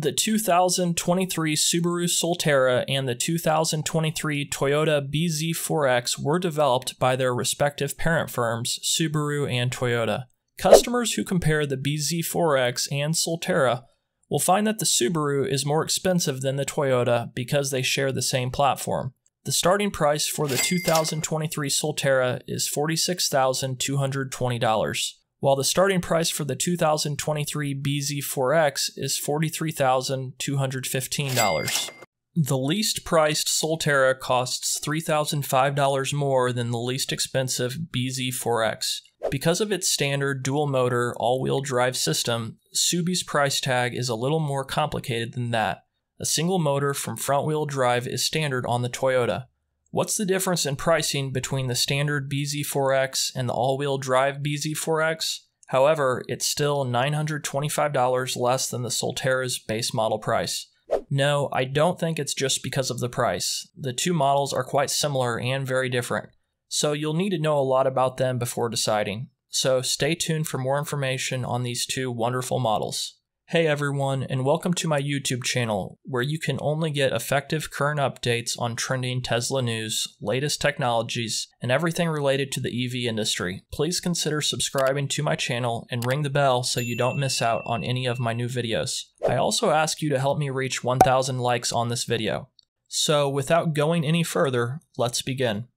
the 2023 Subaru Solterra and the 2023 Toyota bZ4X were developed by their respective parent firms, Subaru and Toyota. Customers who compare the bZ4X and Solterra will find that the Subaru is more expensive than the Toyota because they share the same platform. The starting price for the 2023 Solterra is $46,220, while the starting price for the 2023 bZ4X is $43,215. The least-priced Solterra costs $3,005 more than the least expensive bZ4X. Because of its standard dual-motor, all-wheel drive system, Subi's price tag is a little more complicated than that. A single motor from front-wheel drive is standard on the Toyota. What's the difference in pricing between the standard bZ4X and the all-wheel drive bZ4X? However, it's still $925 less than the Solterra's base model price. No, I don't think it's just because of the price. The two models are quite similar and very different, so you'll need to know a lot about them before deciding. So stay tuned for more information on these two wonderful models. Hey everyone, and welcome to my YouTube channel, where you can only get effective current updates on trending Tesla news, latest technologies, and everything related to the EV industry. Please consider subscribing to my channel and ring the bell so you don't miss out on any of my new videos. I also ask you to help me reach 1,000 likes on this video. So without going any further, let's begin.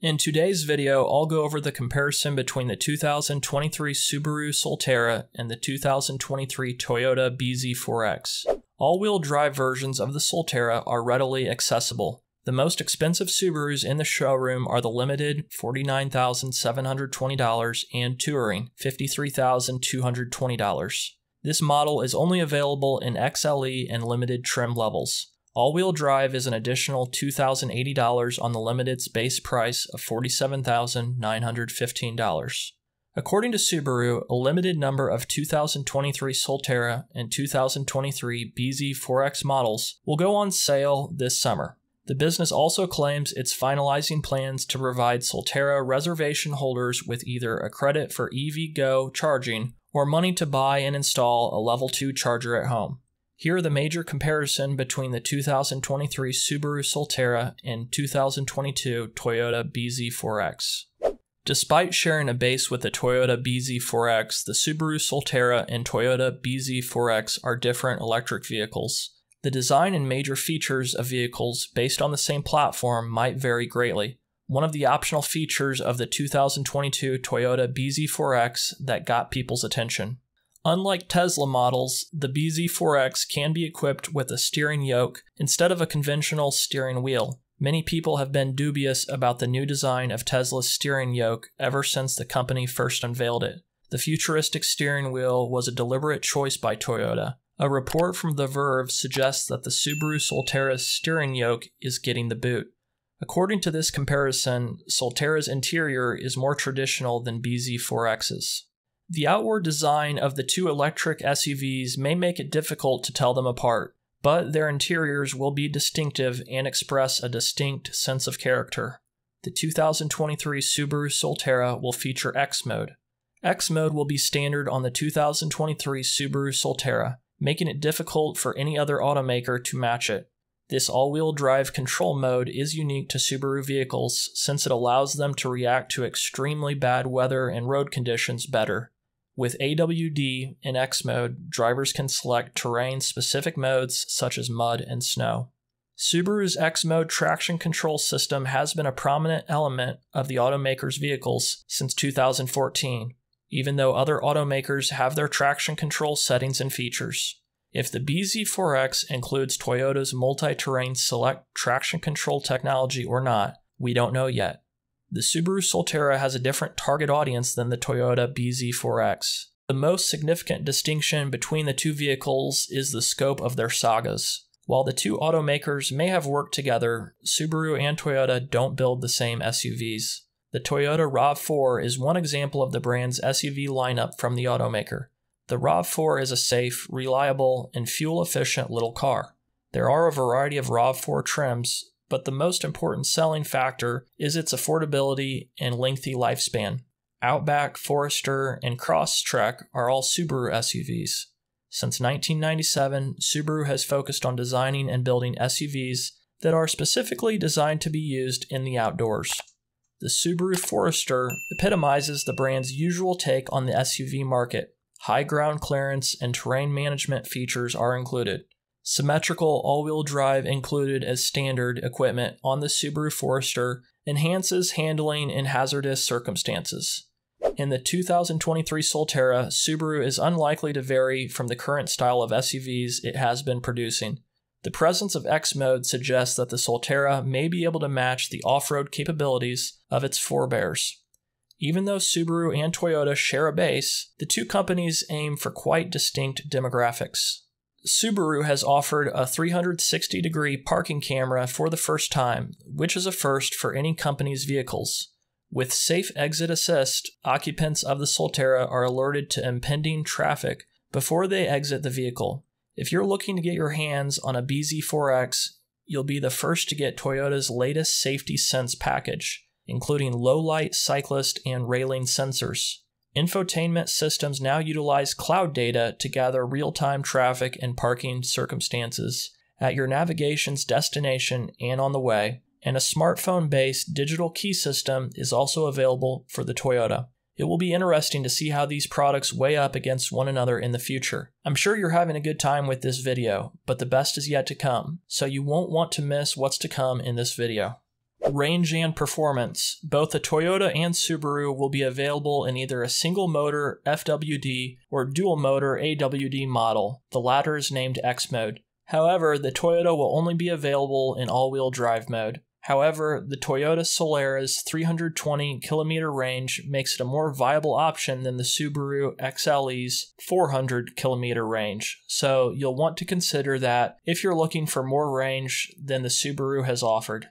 In today's video, I'll go over the comparison between the 2023 Subaru Solterra and the 2023 Toyota bZ4X. All-wheel drive versions of the Solterra are readily accessible. The most expensive Subarus in the showroom are the Limited $49,720 and Touring $53,220. This model is only available in XLE and Limited trim levels. All-wheel drive is an additional $2,080 on the Limited's base price of $47,915. According to Subaru, a limited number of 2023 Solterra and 2023 bZ4X models will go on sale this summer. The business also claims it's finalizing plans to provide Solterra reservation holders with either a credit for EVgo charging or money to buy and install a Level 2 charger at home. Here are the major comparison between the 2023 Subaru Solterra and 2022 Toyota bZ4X. Despite sharing a base with the Toyota bZ4X, the Subaru Solterra and Toyota bZ4X are different electric vehicles. The design and major features of vehicles based on the same platform might vary greatly. One of the optional features of the 2022 Toyota bZ4X that got people's attention. Unlike Tesla models, the bZ4X can be equipped with a steering yoke instead of a conventional steering wheel. Many people have been dubious about the new design of Tesla's steering yoke ever since the company first unveiled it. The futuristic steering wheel was a deliberate choice by Toyota. A report from The Verge suggests that the Subaru Solterra's steering yoke is getting the boot. According to this comparison, Solterra's interior is more traditional than bZ4X's. The outward design of the two electric SUVs may make it difficult to tell them apart, but their interiors will be distinctive and express a distinct sense of character. The 2023 Subaru Solterra will feature X Mode. X Mode will be standard on the 2023 Subaru Solterra, making it difficult for any other automaker to match it. This all-wheel drive control mode is unique to Subaru vehicles since it allows them to react to extremely bad weather and road conditions better. With AWD and X mode, drivers can select terrain-specific modes such as mud and snow. Subaru's X mode traction control system has been a prominent element of the automaker's vehicles since 2014, even though other automakers have their traction control settings and features. If the bZ4X includes Toyota's multi-terrain select traction control technology or not, we don't know yet. The Subaru Solterra has a different target audience than the Toyota bZ4X. The most significant distinction between the two vehicles is the scope of their sagas. While the two automakers may have worked together, Subaru and Toyota don't build the same SUVs. The Toyota RAV4 is one example of the brand's SUV lineup from the automaker. The RAV4 is a safe, reliable, and fuel-efficient little car. There are a variety of RAV4 trims, but the most important selling factor is its affordability and lengthy lifespan. Outback, Forester, and Crosstrek are all Subaru SUVs. Since 1997, Subaru has focused on designing and building SUVs that are specifically designed to be used in the outdoors. The Subaru Forester epitomizes the brand's usual take on the SUV market. High ground clearance and terrain management features are included. Symmetrical all-wheel drive included as standard equipment on the Subaru Forester enhances handling in hazardous circumstances. In the 2023 Solterra, Subaru is unlikely to vary from the current style of SUVs it has been producing. The presence of X mode suggests that the Solterra may be able to match the off-road capabilities of its forebears. Even though Subaru and Toyota share a base, the two companies aim for quite distinct demographics. Subaru has offered a 360-degree parking camera for the first time, which is a first for any company's vehicles. With Safe Exit Assist, occupants of the Solterra are alerted to impending traffic before they exit the vehicle. If you're looking to get your hands on a bZ4X, you'll be the first to get Toyota's latest Safety Sense package, including low-light, cyclist, and railing sensors. Infotainment systems now utilize cloud data to gather real-time traffic and parking circumstances at your navigation's destination and on the way, and a smartphone-based digital key system is also available for the Toyota. It will be interesting to see how these products weigh up against one another in the future. I'm sure you're having a good time with this video, but the best is yet to come, so you won't want to miss what's to come in this video. Range and performance. Both the Toyota and Subaru will be available in either a single motor FWD or dual motor AWD model. The latter is named X mode. However, the Toyota will only be available in all-wheel drive mode. However, the Toyota Solterra's 320-kilometer range makes it a more viable option than the Subaru XLE's 400-kilometer range, so you'll want to consider that if you're looking for more range than the Subaru has offered.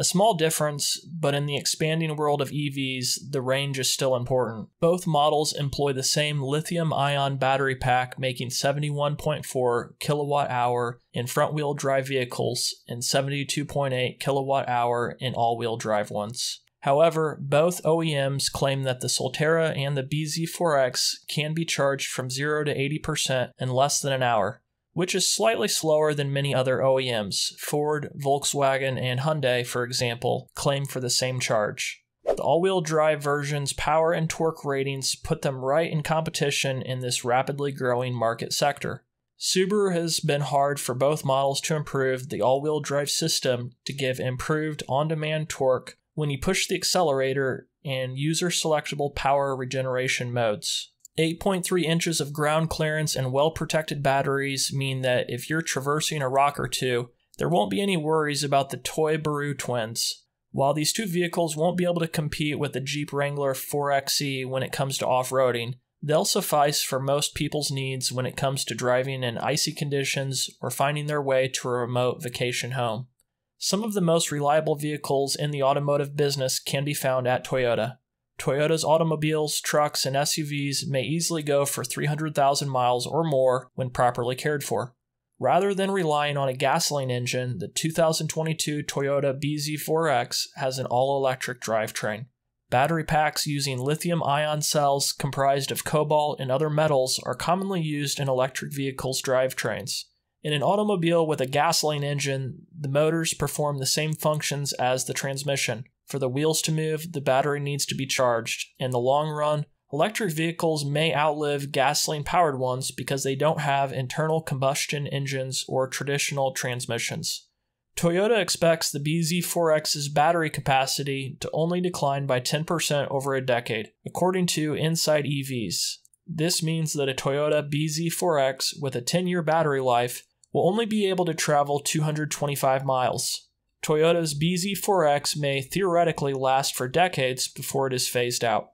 A small difference, but in the expanding world of EVs, the range is still important. Both models employ the same lithium-ion battery pack, making 71.4 kilowatt-hour in front-wheel drive vehicles and 72.8 kilowatt-hour in all-wheel drive ones. However, both OEMs claim that the Solterra and the bZ4X can be charged from 0 to 80% in less than an hour, which is slightly slower than many other OEMs. Ford, Volkswagen, and Hyundai, for example, claim for the same charge. The all-wheel drive version's power and torque ratings put them right in competition in this rapidly growing market sector. Subaru has been hard for both models to improve the all-wheel drive system to give improved on-demand torque when you push the accelerator and user-selectable power regeneration modes. 8.3 inches of ground clearance and well-protected batteries mean that if you're traversing a rock or two, there won't be any worries about the Toybaru twins. While these two vehicles won't be able to compete with the Jeep Wrangler 4XE when it comes to off-roading, they'll suffice for most people's needs when it comes to driving in icy conditions or finding their way to a remote vacation home. Some of the most reliable vehicles in the automotive business can be found at Toyota. Toyota's automobiles, trucks, and SUVs may easily go for 300,000 miles or more when properly cared for. Rather than relying on a gasoline engine, the 2022 Toyota bZ4X has an all-electric drivetrain. Battery packs using lithium-ion cells comprised of cobalt and other metals are commonly used in electric vehicles' drivetrains. In an automobile with a gasoline engine, the motors perform the same functions as the transmission. For the wheels to move, the battery needs to be charged. In the long run, electric vehicles may outlive gasoline-powered ones because they don't have internal combustion engines or traditional transmissions. Toyota expects the bZ4X's battery capacity to only decline by 10% over a decade, according to Inside EVs. This means that a Toyota bZ4X with a 10-year battery life will only be able to travel 225 miles. Toyota's bZ4X may theoretically last for decades before it is phased out.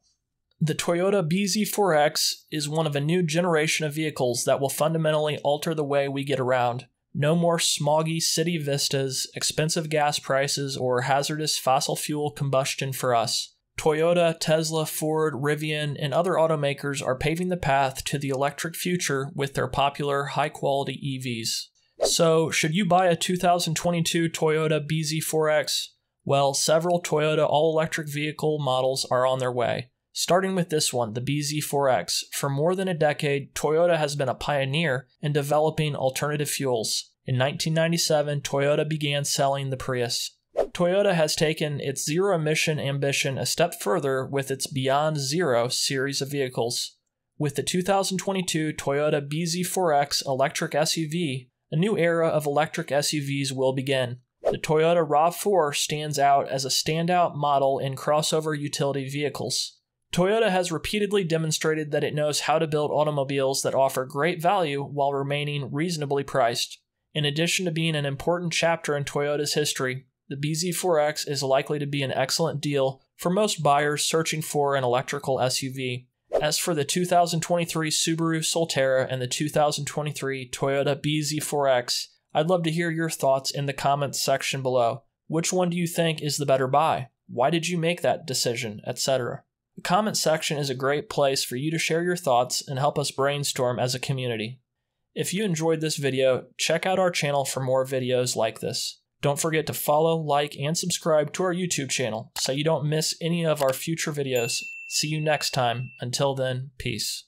The Toyota bZ4X is one of a new generation of vehicles that will fundamentally alter the way we get around. No more smoggy city vistas, expensive gas prices, or hazardous fossil fuel combustion for us. Toyota, Tesla, Ford, Rivian, and other automakers are paving the path to the electric future with their popular, high-quality EVs. So, should you buy a 2022 Toyota bZ4X? Well, several Toyota all-electric vehicle models are on their way. Starting with this one, the bZ4X, for more than a decade, Toyota has been a pioneer in developing alternative fuels. In 1997, Toyota began selling the Prius. Toyota has taken its zero-emission ambition a step further with its Beyond Zero series of vehicles. With the 2022 Toyota bZ4X electric SUV, a new era of electric SUVs will begin. The Toyota RAV4 stands out as a standout model in crossover utility vehicles. Toyota has repeatedly demonstrated that it knows how to build automobiles that offer great value while remaining reasonably priced. In addition to being an important chapter in Toyota's history, the bZ4X is likely to be an excellent deal for most buyers searching for an electrical SUV. As for the 2023 Subaru Solterra and the 2023 Toyota bZ4X, I'd love to hear your thoughts in the comments section below. Which one do you think is the better buy? Why did you make that decision, etc.? The comment section is a great place for you to share your thoughts and help us brainstorm as a community. If you enjoyed this video, check out our channel for more videos like this. Don't forget to follow, like, and subscribe to our YouTube channel so you don't miss any of our future videos. See you next time. Until then, peace.